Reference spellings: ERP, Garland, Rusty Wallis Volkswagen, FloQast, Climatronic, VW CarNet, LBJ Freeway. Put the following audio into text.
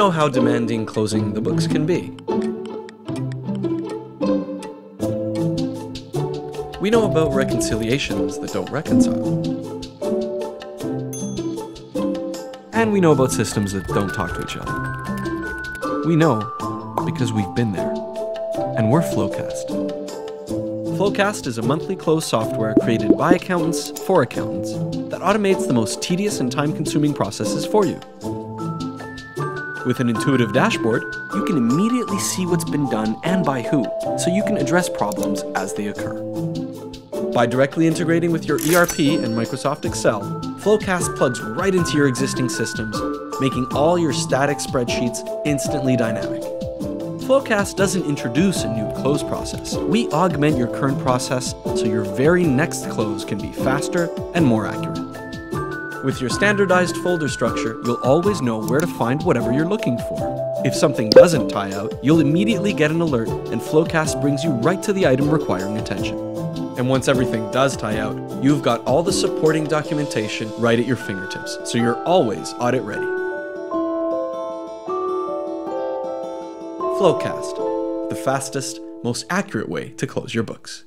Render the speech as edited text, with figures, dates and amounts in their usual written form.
know how demanding closing the books can be. We know about reconciliations that don't reconcile. And we know about systems that don't talk to each other. We know because we've been there. And we're FloQast. FloQast is a monthly close software created by accountants for accountants that automates the most tedious and time-consuming processes for you. With an intuitive dashboard, you can immediately see what's been done and by who, so you can address problems as they occur. By directly integrating with your ERP and Microsoft Excel, FloQast plugs right into your existing systems, making all your static spreadsheets instantly dynamic. FloQast doesn't introduce a new close process. We augment your current process so your very next close can be faster and more accurate. With your standardized folder structure, you'll always know where to find whatever you're looking for. If something doesn't tie out, you'll immediately get an alert, and FloQast brings you right to the item requiring attention. And once everything does tie out, you've got all the supporting documentation right at your fingertips, so you're always audit ready. FloQast, the fastest, most accurate way to close your books.